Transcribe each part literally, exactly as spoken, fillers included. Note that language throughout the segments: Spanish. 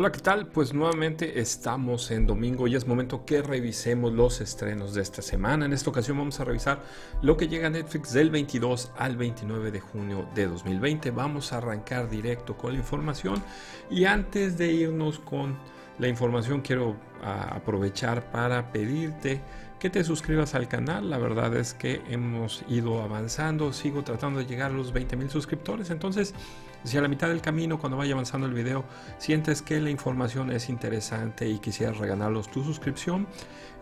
Hola, ¿qué tal? Pues nuevamente estamos en domingo y es momento que revisemos los estrenos de esta semana. En esta ocasión vamos a revisar lo que llega a Netflix del veintidós al veintinueve de junio de dos mil veinte. Vamos a arrancar directo con la información y antes de irnos con la información quiero aprovechar para pedirte que te suscribas al canal. La verdad es que hemos ido avanzando, sigo tratando de llegar a los veinte mil suscriptores, entonces si a la mitad del camino, cuando vaya avanzando el video, sientes que la información es interesante y quisieras regalarlos tu suscripción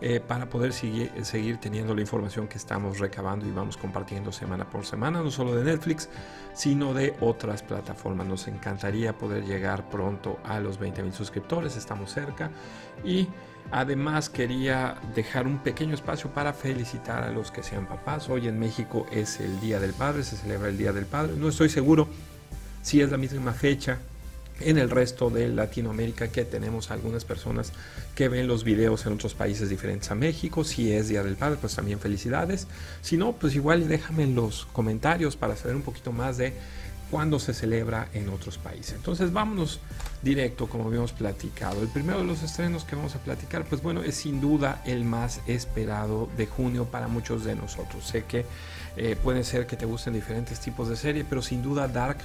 eh, para poder sigue, seguir teniendo la información que estamos recabando y vamos compartiendo semana por semana, no solo de Netflix, sino de otras plataformas. Nos encantaría poder llegar pronto a los veinte mil suscriptores, estamos cerca. Y además quería dejar un pequeño espacio para felicitar a los que sean papás. Hoy en México es el Día del Padre, se celebra el Día del Padre. No estoy seguro si es la misma fecha en el resto de Latinoamérica, que tenemos algunas personas que ven los videos en otros países diferentes a México. Si es Día del Padre, pues también felicidades. Si no, pues igual déjame en los comentarios para saber un poquito más de cuándo se celebra en otros países. Entonces vámonos directo, como habíamos platicado. El primero de los estrenos que vamos a platicar, pues bueno, es sin duda el más esperado de junio para muchos de nosotros. Sé que eh, puede ser que te gusten diferentes tipos de serie, pero sin duda Dark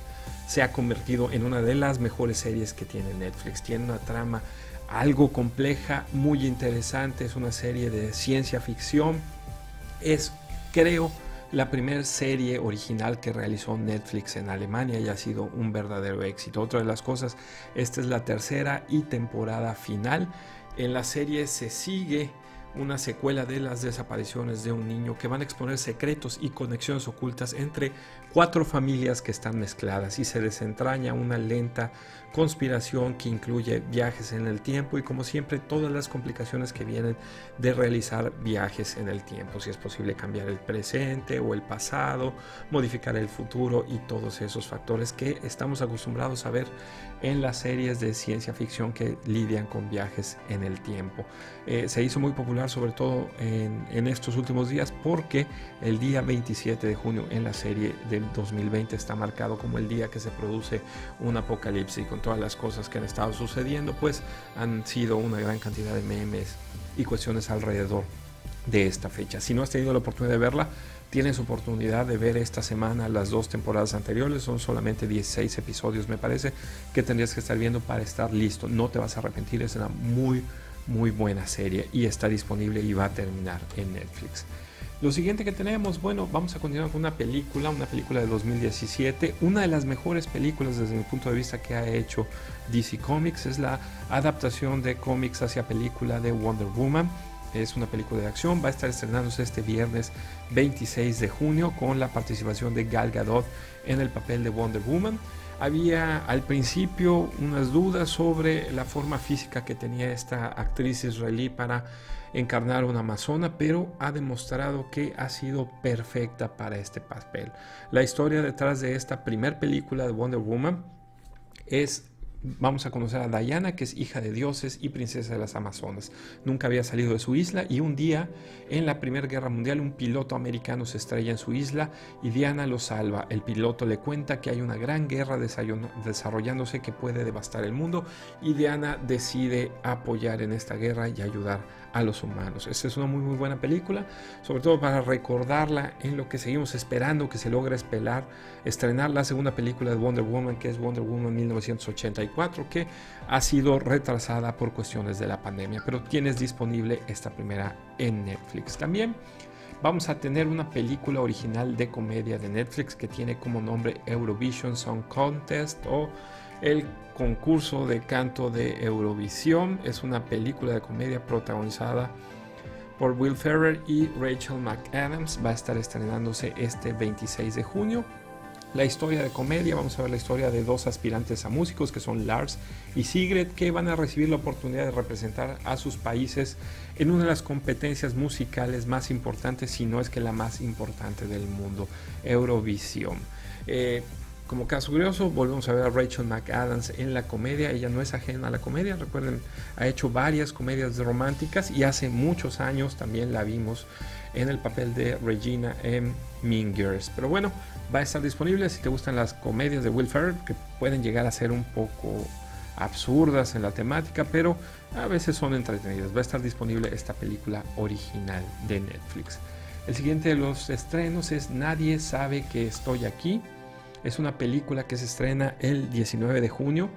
se ha convertido en una de las mejores series que tiene Netflix. Tiene una trama algo compleja, muy interesante. Es una serie de ciencia ficción. Es, creo, la primera serie original que realizó Netflix en Alemania y ha sido un verdadero éxito. Otra de las cosas, esta es la tercera y temporada final. En la serie se sigue una secuela de las desapariciones de un niño que van a exponer secretos y conexiones ocultas entre cuatro familias que están mezcladas, y se desentraña una lenta conspiración que incluye viajes en el tiempo y, como siempre, todas las complicaciones que vienen de realizar viajes en el tiempo. Si es posible cambiar el presente o el pasado, modificar el futuro y todos esos factores que estamos acostumbrados a ver en las series de ciencia ficción que lidian con viajes en el tiempo. Eh, se hizo muy popular, sobre todo en, en estos últimos días, porque el día veintisiete de junio en la serie del dos mil veinte está marcado como el día que se produce un apocalipsis, con todas las cosas que han estado sucediendo. Pues han sido una gran cantidad de memes y cuestiones alrededor de esta fecha. Si no has tenido la oportunidad de verla, tienes oportunidad de ver esta semana las dos temporadas anteriores. Son solamente dieciséis episodios, me parece, que tendrías que estar viendo para estar listo. No te vas a arrepentir, es una muy muy buena serie y está disponible y va a terminar en Netflix. Lo siguiente que tenemos, bueno, vamos a continuar con una película, una película de dos mil diecisiete, una de las mejores películas desde mi punto de vista que ha hecho D C Comics. Es la adaptación de cómics hacia película de Wonder Woman. Es una película de acción, va a estar estrenándose este viernes veintiséis de junio con la participación de Gal Gadot en el papel de Wonder Woman. Había al principio unas dudas sobre la forma física que tenía esta actriz israelí para encarnar a una amazona, pero ha demostrado que ha sido perfecta para este papel. La historia detrás de esta primer película de Wonder Woman es... Vamos a conocer a Diana, que es hija de dioses y princesa de las Amazonas. Nunca había salido de su isla y un día, en la Primera Guerra Mundial, un piloto americano se estrella en su isla y Diana lo salva. El piloto le cuenta que hay una gran guerra desarrollándose que puede devastar el mundo, y Diana decide apoyar en esta guerra y ayudar a los humanos. Esta es una muy muy buena película, sobre todo para recordarla en lo que seguimos esperando que se logre espelar, estrenar la segunda película de Wonder Woman, que es Wonder Woman mil novecientos ochenta y cuatro, que ha sido retrasada por cuestiones de la pandemia, pero tienes disponible esta primera en Netflix. También vamos a tener una película original de comedia de Netflix que tiene como nombre Eurovision Song Contest, o el concurso de canto de Eurovisión. Es una película de comedia protagonizada por Will Ferrell y Rachel McAdams. Va a estar estrenándose este veintiséis de junio. La historia de comedia, vamos a ver la historia de dos aspirantes a músicos, que son Lars y Sigrid, que van a recibir la oportunidad de representar a sus países en una de las competencias musicales más importantes, si no es que la más importante del mundo, Eurovisión. Eh, como caso curioso, volvemos a ver a Rachel McAdams en la comedia. Ella no es ajena a la comedia, recuerden, ha hecho varias comedias románticas y hace muchos años también la vimos en el papel de Regina en Mean Girls. Pero bueno, va a estar disponible si te gustan las comedias de Will Ferrell, que pueden llegar a ser un poco absurdas en la temática, pero a veces son entretenidas. Va a estar disponible esta película original de Netflix. El siguiente de los estrenos es Nadie sabe que estoy aquí. Es una película que se estrena el diecinueve de junio.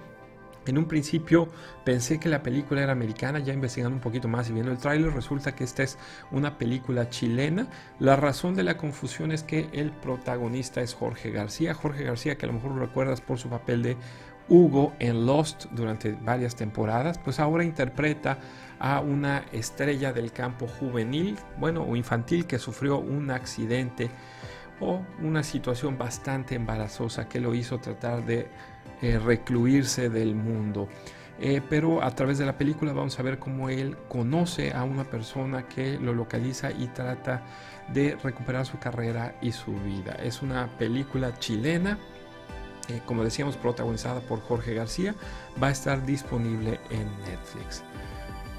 En un principio pensé que la película era americana, ya investigando un poquito más y viendo el tráiler, resulta que esta es una película chilena. La razón de la confusión es que el protagonista es Jorge García. Jorge García, que a lo mejor lo recuerdas por su papel de Hugo en Lost durante varias temporadas, pues ahora interpreta a una estrella del campo juvenil, bueno, o infantil, que sufrió un accidente o una situación bastante embarazosa que lo hizo tratar de eh, recluirse del mundo. Eh, pero a través de la película vamos a ver cómo él conoce a una persona que lo localiza y trata de recuperar su carrera y su vida. Es una película chilena, Eh, como decíamos, protagonizada por Jorge García. Va a estar disponible en Netflix.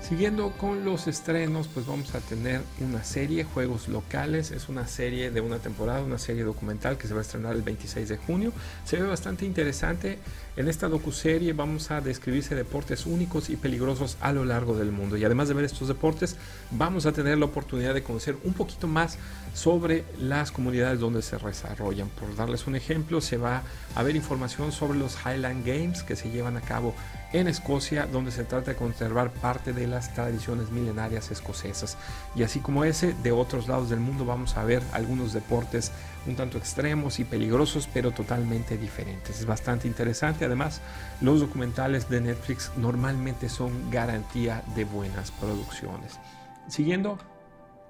Siguiendo con los estrenos, pues vamos a tener una serie, Juegos Locales. Es una serie de una temporada, una serie documental que se va a estrenar el veintiséis de junio. Se ve bastante interesante. En esta docuserie vamos a describirse deportes únicos y peligrosos a lo largo del mundo. Y además de ver estos deportes, vamos a tener la oportunidad de conocer un poquito más sobre las comunidades donde se desarrollan. Por darles un ejemplo, se va a ver información sobre los Highland Games que se llevan a cabo en Escocia, donde se trata de conservar parte de las tradiciones milenarias escocesas. Y así como ese, de otros lados del mundo vamos a ver algunos deportes un tanto extremos y peligrosos, pero totalmente diferentes. Es bastante interesante. Además, los documentales de Netflix normalmente son garantía de buenas producciones. Siguiendo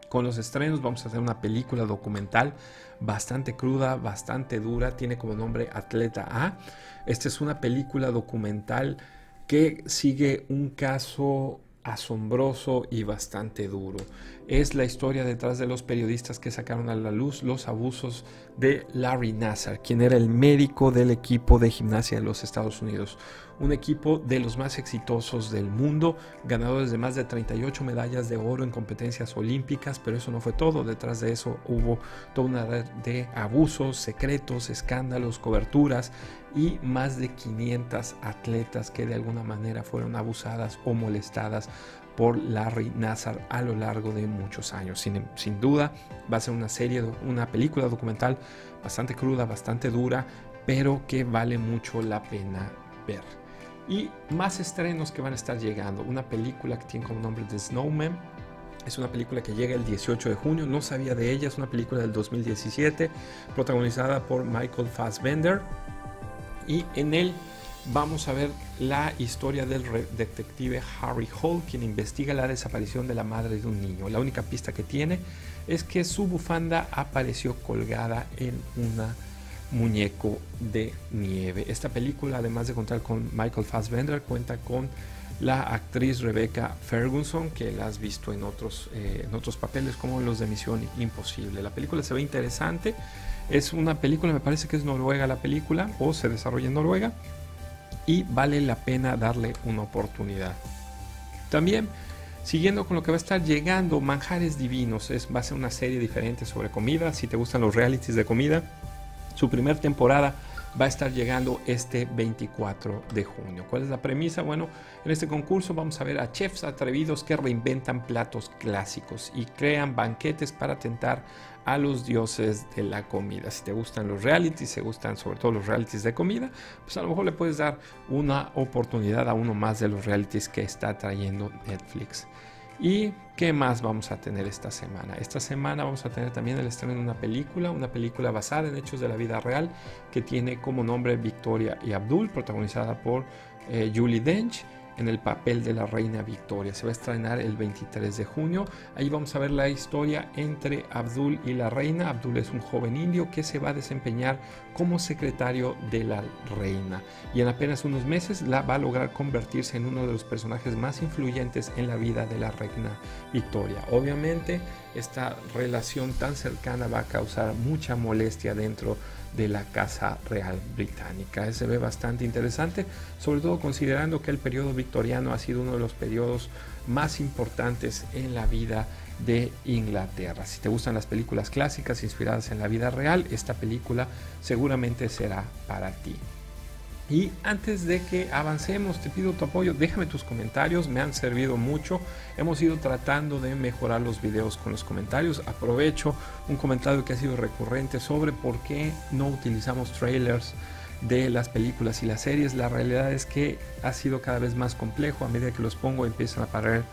con los estrenos, vamos a hacer una película documental bastante cruda, bastante dura. Tiene como nombre Atleta A. Esta es una película documental que sigue un caso asombroso y bastante duro. Es la historia detrás de los periodistas que sacaron a la luz los abusos de Larry Nassar, quien era el médico del equipo de gimnasia de los Estados Unidos. Un equipo de los más exitosos del mundo, ganadores de más de treinta y ocho medallas de oro en competencias olímpicas, pero eso no fue todo. Detrás de eso hubo toda una red de abusos, secretos, escándalos, coberturas y más de quinientos atletas que de alguna manera fueron abusadas o molestadas por Larry Nassar a lo largo de muchos años. Sin, sin duda va a ser una serie, una película documental bastante cruda, bastante dura, pero que vale mucho la pena ver. Y más estrenos que van a estar llegando. Una película que tiene como nombre The Snowman. Es una película que llega el dieciocho de junio. No sabía de ella. Es una película del dos mil diecisiete protagonizada por Michael Fassbender. Y en él vamos a ver la historia del detective Harry Hole, quien investiga la desaparición de la madre de un niño. La única pista que tiene es que su bufanda apareció colgada en una muñeco de nieve. Esta película, además de contar con Michael Fassbender, cuenta con la actriz Rebecca Ferguson, que la has visto en otros, eh, en otros papeles como los de Misión Imposible. La película se ve interesante. Es una película, me parece que es noruega la película, o se desarrolla en Noruega, y vale la pena darle una oportunidad. También, siguiendo con lo que va a estar llegando, Manjares Divinos. Es, va a ser una serie diferente sobre comida. Si te gustan los realities de comida, su primera temporada va a estar llegando este veinticuatro de junio. ¿Cuál es la premisa? Bueno, en este concurso vamos a ver a chefs atrevidos que reinventan platos clásicos y crean banquetes para tentar a los dioses de la comida. Si te gustan los realities, te gustan sobre todo los realities de comida, pues a lo mejor le puedes dar una oportunidad a uno más de los realities que está trayendo Netflix. ¿Y qué más vamos a tener esta semana? Esta semana vamos a tener también el estreno de una película, una película basada en hechos de la vida real, que tiene como nombre Victoria y Abdul, protagonizada por eh, Julie Dench, en el papel de la reina Victoria. Se va a estrenar el veintitrés de junio. Ahí vamos a ver la historia entre Abdul y la reina. Abdul es un joven indio que se va a desempeñar como secretario de la reina, y en apenas unos meses la va a lograr convertirse en uno de los personajes más influyentes en la vida de la reina Victoria. Obviamente, esta relación tan cercana va a causar mucha molestia dentro de la Casa Real Británica. Se ve bastante interesante, sobre todo considerando que el periodo victoriano ha sido uno de los periodos más importantes en la vida de Inglaterra. Si te gustan las películas clásicas inspiradas en la vida real, esta película seguramente será para ti. Y antes de que avancemos, te pido tu apoyo, déjame tus comentarios, me han servido mucho. Hemos ido tratando de mejorar los videos con los comentarios. Aprovecho un comentario que ha sido recurrente sobre por qué no utilizamos trailers de las películas y las series. La realidad es que ha sido cada vez más complejo. A medida que los pongo empiezan a aparecer,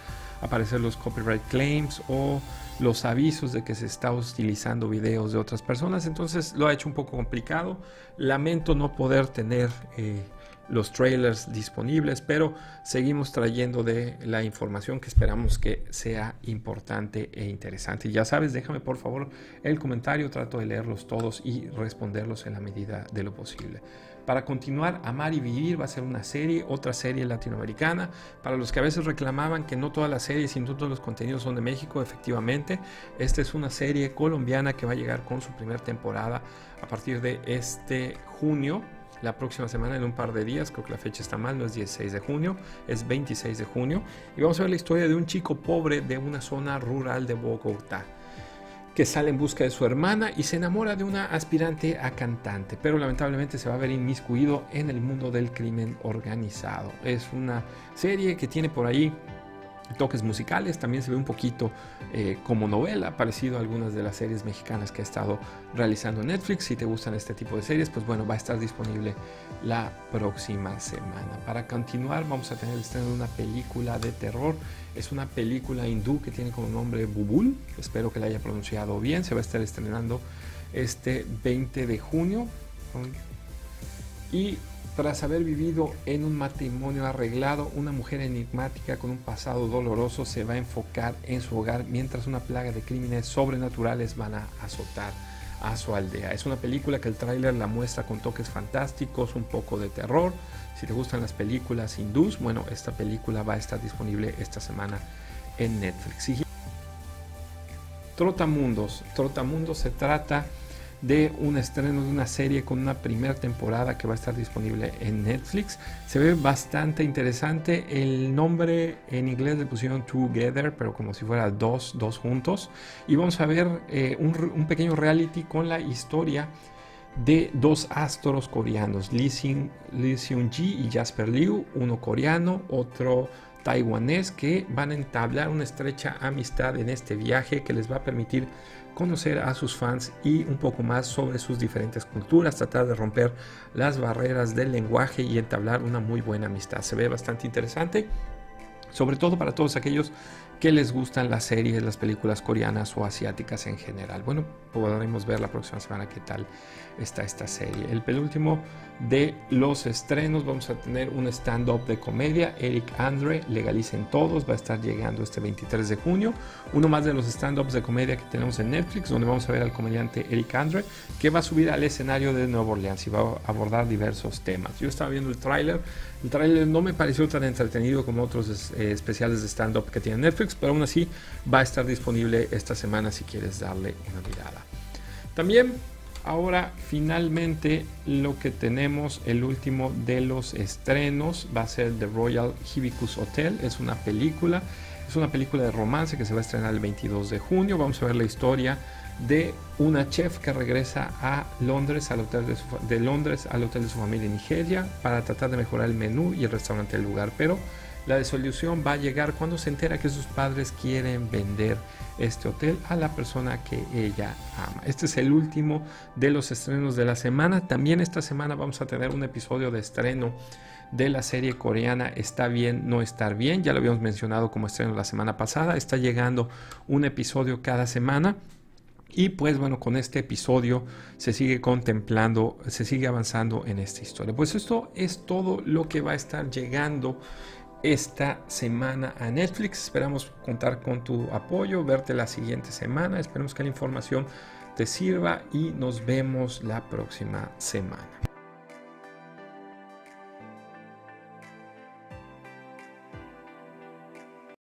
a aparecer los copyright claims o los avisos de que se está utilizando videos de otras personas, entonces lo ha hecho un poco complicado. Lamento no poder tener eh, los trailers disponibles, pero seguimos trayendo de la información que esperamos que sea importante e interesante. Y ya sabes, déjame por favor el comentario, trato de leerlos todos y responderlos en la medida de lo posible. Para continuar, Amar y Vivir va a ser una serie, otra serie latinoamericana. Para los que a veces reclamaban que no todas las series y no todos los contenidos son de México, efectivamente, esta es una serie colombiana que va a llegar con su primera temporada a partir de este junio. La próxima semana, en un par de días, creo que la fecha está mal, no es dieciséis de junio, es veintiséis de junio. Y vamos a ver la historia de un chico pobre de una zona rural de Bogotá, que sale en busca de su hermana y se enamora de una aspirante a cantante, pero lamentablemente se va a ver inmiscuido en el mundo del crimen organizado. Es una serie que tiene por ahí toques musicales, también se ve un poquito eh, como novela, parecido a algunas de las series mexicanas que ha estado realizando Netflix. Si te gustan este tipo de series, pues bueno, va a estar disponible la próxima semana. Para continuar, vamos a tener el estreno de una película de terror. Es una película hindú que tiene como nombre Bubul, espero que la haya pronunciado bien. Se va a estar estrenando este veinte de junio. Y tras haber vivido en un matrimonio arreglado, una mujer enigmática con un pasado doloroso se va a enfocar en su hogar mientras una plaga de crímenes sobrenaturales van a azotar a su aldea. Es una película que el tráiler la muestra con toques fantásticos, un poco de terror. Si te gustan las películas hindús, bueno, esta película va a estar disponible esta semana en Netflix. Trotamundos. Trotamundos se trata de un estreno de una serie con una primera temporada que va a estar disponible en Netflix. Se ve bastante interesante. El nombre en inglés le pusieron Together, pero como si fuera dos, dos juntos. Y vamos a ver eh, un, un pequeño reality con la historia de dos astros coreanos, Lee Seung, Lee Seung Ji y Jasper Liu, uno coreano, otro taiwanés, que van a entablar una estrecha amistad en este viaje que les va a permitir conocer a sus fans y un poco más sobre sus diferentes culturas, tratar de romper las barreras del lenguaje y entablar una muy buena amistad. Se ve bastante interesante, sobre todo para todos aquellos que les gustan las series, las películas coreanas o asiáticas en general. Bueno, podremos ver la próxima semana qué tal está esta serie. El penúltimo de los estrenos, vamos a tener un stand-up de comedia, Eric Andre, Legalicen Todos, va a estar llegando este veintitrés de junio. Uno más de los stand-ups de comedia que tenemos en Netflix, donde vamos a ver al comediante Eric Andre, que va a subir al escenario de Nueva Orleans y va a abordar diversos temas. Yo estaba viendo el tráiler, el tráiler no me pareció tan entretenido como otros eh, especiales de stand-up que tiene Netflix, pero aún así va a estar disponible esta semana si quieres darle una mirada. También ahora finalmente lo que tenemos, el último de los estrenos, va a ser The Royal Hibicus Hotel. Es una película, es una película de romance que se va a estrenar el veintidós de junio. Vamos a ver la historia de una chef que regresa a Londres, al hotel de, su, de Londres al hotel de su familia en Nigeria para tratar de mejorar el menú y el restaurante del lugar, pero la desolución va a llegar cuando se entera que sus padres quieren vender este hotel a la persona que ella ama. Este es el último de los estrenos de la semana. También esta semana vamos a tener un episodio de estreno de la serie coreana Está bien no estar bien. Ya lo habíamos mencionado como estreno la semana pasada. Está llegando un episodio cada semana. Y pues bueno, con este episodio se sigue contemplando, se sigue avanzando en esta historia. Pues esto es todo lo que va a estar llegando esta semana a Netflix. Esperamos contar con tu apoyo, verte la siguiente semana. Esperemos que la información te sirva y nos vemos la próxima semana.